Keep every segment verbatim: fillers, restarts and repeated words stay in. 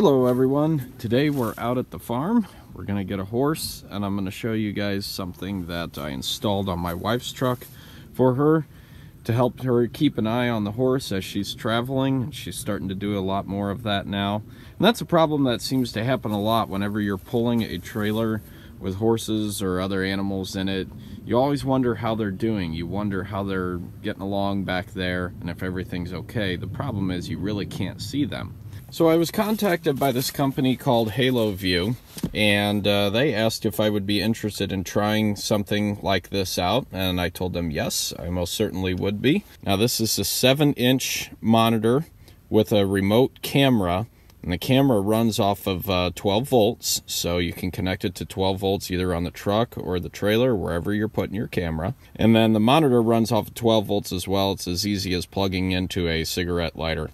Hello everyone, today we're out at the farm. We're gonna get a horse and I'm gonna show you guys something that I installed on my wife's truck for her to help her keep an eye on the horse as she's traveling, and she's starting to do a lot more of that now. And that's a problem that seems to happen a lot whenever you're pulling a trailer with horses or other animals in it. You always wonder how they're doing. You wonder how they're getting along back there and if everything's okay. The problem is you really can't see them. So I was contacted by this company called HaloView, and uh, they asked if I would be interested in trying something like this out, and I told them yes, I most certainly would be. Now this is a seven inch monitor with a remote camera, and the camera runs off of uh, twelve volts, so you can connect it to twelve volts either on the truck or the trailer, wherever you're putting your camera. And then the monitor runs off of twelve volts as well. It's as easy as plugging into a cigarette lighter.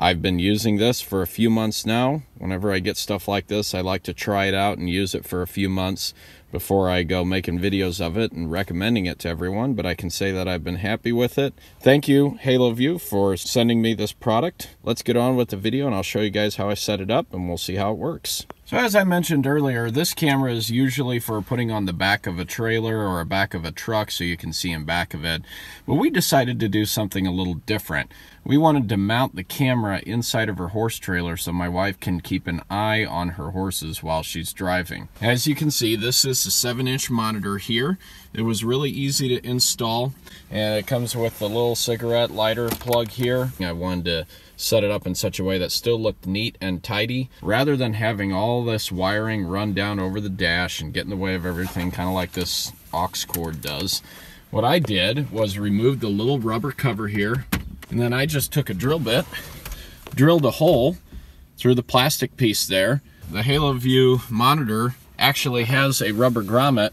I've been using this for a few months now. Whenever I get stuff like this, I like to try it out and use it for a few months before I go making videos of it and recommending it to everyone, but I can say that I've been happy with it. Thank you, HaloView, for sending me this product. Let's get on with the video and I'll show you guys how I set it up and we'll see how it works. So as I mentioned earlier, this camera is usually for putting on the back of a trailer or a back of a truck so you can see in back of it. But we decided to do something a little different. We wanted to mount the camera inside of her horse trailer so my wife can keep an eye on her horses while she's driving. As you can see, this is a seven inch monitor here. It was really easy to install, and it comes with a little cigarette lighter plug here. I wanted to set it up in such a way that still looked neat and tidy, rather than having all this wiring run down over the dash and get in the way of everything, kind of like this aux cord does. What I did was remove the little rubber cover here, and then I just took a drill bit, drilled a hole through the plastic piece there. The HaloView monitor actually has a rubber grommet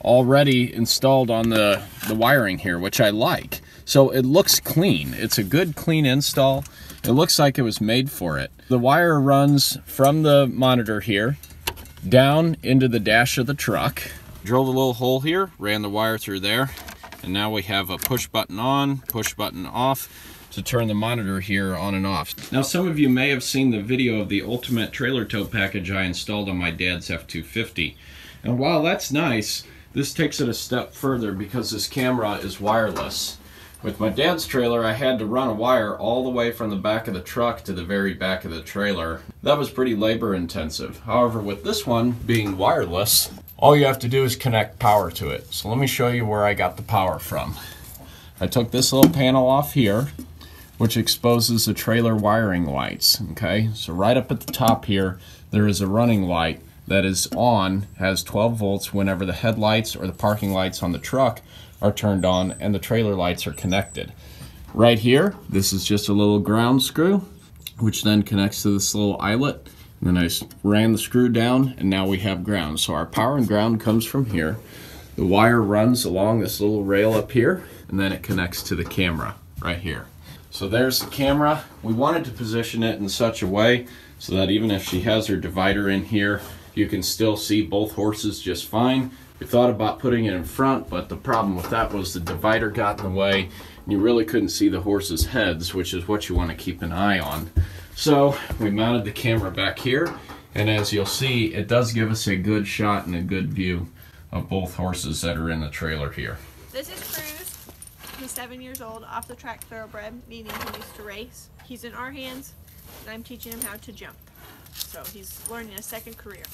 already installed on the, the wiring here, which I like. So it looks clean. It's a good, clean install. It looks like it was made for it. The wire runs from the monitor here down into the dash of the truck. Drilled a little hole here, ran the wire through there, and now we have a push button on, push button off to turn the monitor here on and off. Now some of you may have seen the video of the ultimate trailer tow package I installed on my dad's F two fifty. And while that's nice, this takes it a step further because this camera is wireless. With my dad's trailer, I had to run a wire all the way from the back of the truck to the very back of the trailer. That was pretty labor intensive. However, with this one being wireless, all you have to do is connect power to it. So let me show you where I got the power from. I took this little panel off here, which exposes the trailer wiring lights, okay? So right up at the top here, there is a running light that is on, has twelve volts whenever the headlights or the parking lights on the truck are turned on and the trailer lights are connected. Right here, this is just a little ground screw, which then connects to this little eyelet. And then I ran the screw down and now we have ground. So our power and ground comes from here. The wire runs along this little rail up here and then it connects to the camera right here. So there's the camera. We wanted to position it in such a way so that even if she has her divider in here, you can still see both horses just fine. We thought about putting it in front, but the problem with that was the divider got in the way, and you really couldn't see the horses' heads, which is what you want to keep an eye on. So we mounted the camera back here, and as you'll see, it does give us a good shot and a good view of both horses that are in the trailer here. This is Cruz. He's seven years old, off the track thoroughbred, meaning he used to race. He's in our hands, and I'm teaching him how to jump. So he's learning a second career.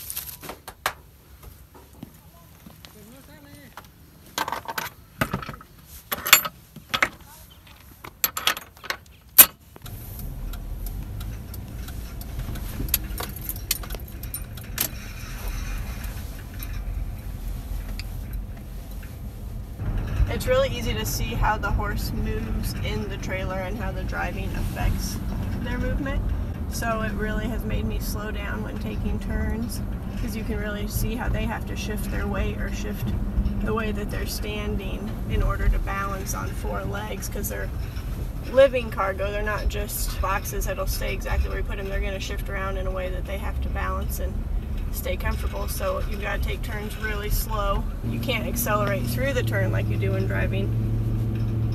It's really easy to see how the horse moves in the trailer and how the driving affects their movement. So it really has made me slow down when taking turns, because you can really see how they have to shift their weight or shift the way that they're standing in order to balance on four legs, because they're living cargo. They're not just boxes that'll stay exactly where you put them. They're going to shift around in a way that they have to balance and stay comfortable. So you've got to take turns really slow. You can't accelerate through the turn like you do when driving.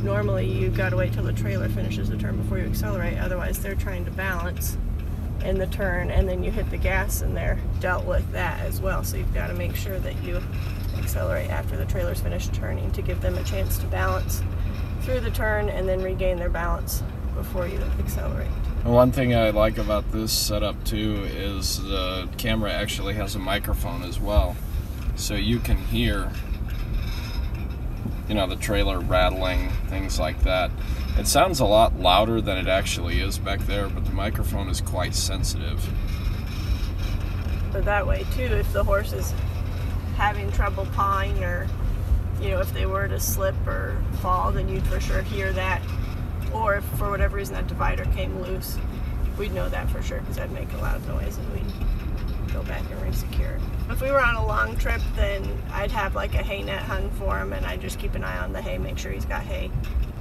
Normally you've got to wait till the trailer finishes the turn before you accelerate, otherwise they're trying to balance in the turn and then you hit the gas and they're dealt with that as well. So you've got to make sure that you accelerate after the trailer's finished turning to give them a chance to balance through the turn and then regain their balance before you accelerate. One thing I like about this setup too is the camera actually has a microphone as well, so you can hear, you know, the trailer rattling, things like that. It sounds a lot louder than it actually is back there, but the microphone is quite sensitive. But that way too, if the horse is having trouble pawing, or you know, if they were to slip or fall, then you'd for sure hear that. Or if for whatever reason that divider came loose, we'd know that for sure because that'd make a loud noise and we'd go back and re-secure it. If we were on a long trip, then I'd have like a hay net hung for him and I'd just keep an eye on the hay, make sure he's got hay.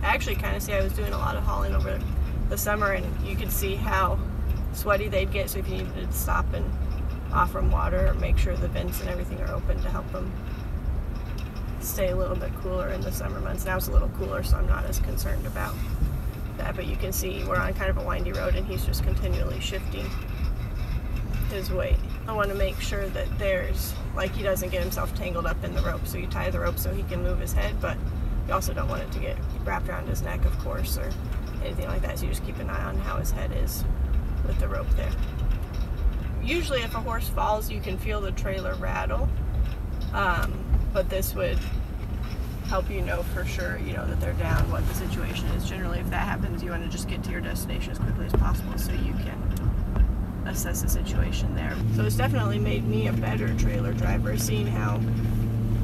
I actually kind of see, I was doing a lot of hauling over the summer and you could see how sweaty they'd get, so if you needed to stop and offer them water or make sure the vents and everything are open to help them stay a little bit cooler in the summer months. Now it's a little cooler, so I'm not as concerned about that, but you can see we're on kind of a windy road and he's just continually shifting his weight. I want to make sure that there's, like, he doesn't get himself tangled up in the rope, so you tie the rope so he can move his head, but you also don't want it to get wrapped around his neck, of course, or anything like that, so you just keep an eye on how his head is with the rope there. Usually if a horse falls you can feel the trailer rattle, um, but this would help you know for sure, you know, that they're down, what the situation is. Generally if that happens you want to just get to your destination as quickly as possible so you can assess the situation there. So it's definitely made me a better trailer driver, seeing how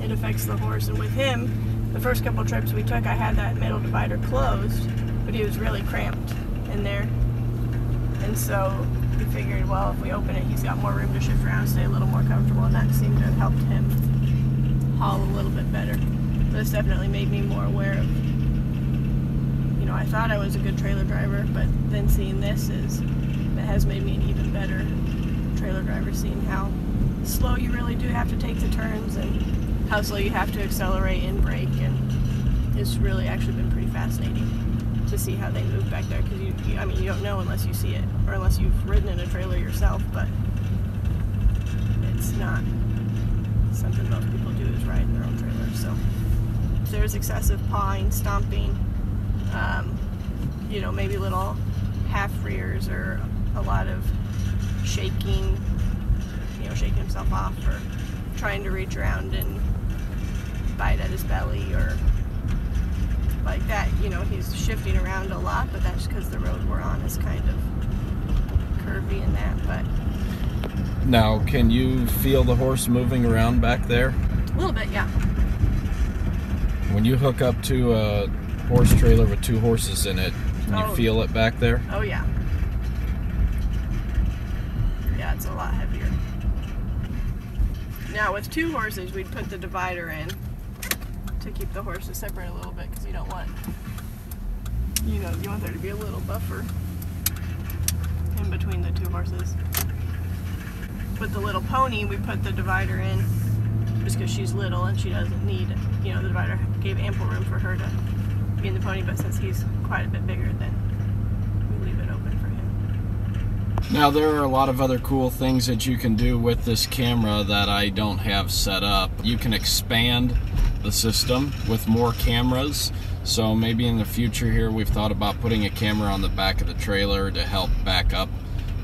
it affects the horse. And with him, the first couple trips we took, I had that middle divider closed, but he was really cramped in there, and so we figured, well, if we open it he's got more room to shift around, stay a little more comfortable, and that seemed to have helped him haul a little bit better. This definitely made me more aware of, you know, I thought I was a good trailer driver, but then seeing this is, it has made me an even better trailer driver, seeing how slow you really do have to take the turns and how slow you have to accelerate and brake, and it's really actually been pretty fascinating to see how they move back there, because you, you, I mean, you don't know unless you see it, or unless you've ridden in a trailer yourself, but it's not something most people do, is ride in their own trailer, so. There's excessive pawing, stomping, um, you know, maybe little half rears or a lot of shaking, you know, shaking himself off or trying to reach around and bite at his belly or like that. You know, he's shifting around a lot, but that's because the road we're on is kind of curvy in that. But now, can you feel the horse moving around back there? A little bit, yeah. When you hook up to a horse trailer with two horses in it, can oh. you feel it back there? Oh yeah. Yeah, it's a lot heavier. Now with two horses, we'd put the divider in to keep the horses separate a little bit, because you don't want, you know, you want there to be a little buffer in between the two horses. With the little pony, we put the divider in just because she's little and she doesn't need, you know, the divider gave ample room for her to be in the pony, but since he's quite a bit bigger, then we leave it open for him. Now there are a lot of other cool things that you can do with this camera that I don't have set up. You can expand the system with more cameras, so maybe in the future here we've thought about putting a camera on the back of the trailer to help back up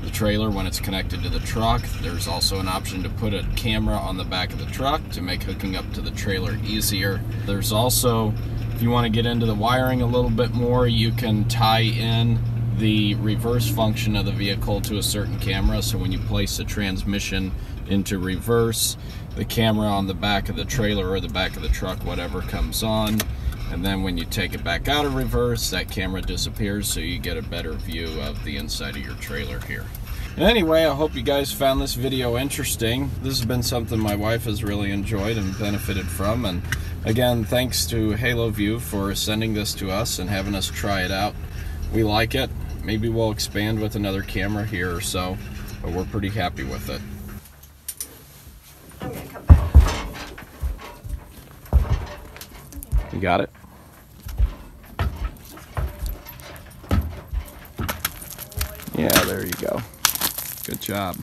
the trailer when it's connected to the truck. There's also an option to put a camera on the back of the truck to make hooking up to the trailer easier. There's also, if you want to get into the wiring a little bit more, you can tie in the reverse function of the vehicle to a certain camera, so when you place the transmission into reverse, the camera on the back of the trailer or the back of the truck, whatever, comes on, and then when you take it back out of reverse, that camera disappears, so you get a better view of the inside of your trailer here. Anyway, I hope you guys found this video interesting. This has been something my wife has really enjoyed and benefited from, and again, thanks to HaloView for sending this to us and having us try it out. We like it. Maybe we'll expand with another camera here or so, but we're pretty happy with it. I'm gonna come back. You got it? Yeah, there you go. Good job.